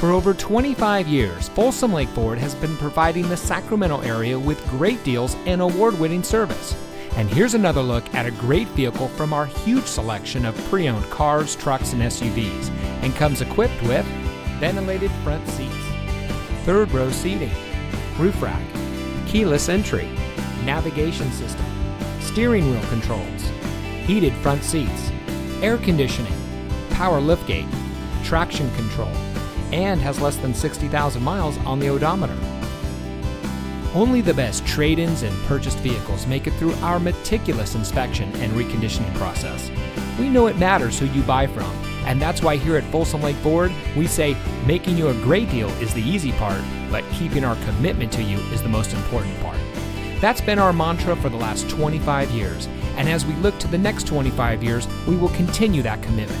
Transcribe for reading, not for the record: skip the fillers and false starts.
For over 25 years, Folsom Lake Ford has been providing the Sacramento area with great deals and award-winning service. And here's another look at a great vehicle from our huge selection of pre-owned cars, trucks, and SUVs, and comes equipped with ventilated front seats, third row seating, roof rack, keyless entry, navigation system, steering wheel controls, heated front seats, air conditioning, power liftgate, traction control, and has less than 60,000 miles on the odometer. Only the best trade-ins and purchased vehicles make it through our meticulous inspection and reconditioning process. We know it matters who you buy from, and that's why here at Folsom Lake Ford, we say making you a great deal is the easy part, but keeping our commitment to you is the most important part. That's been our mantra for the last 25 years, and as we look to the next 25 years, we will continue that commitment.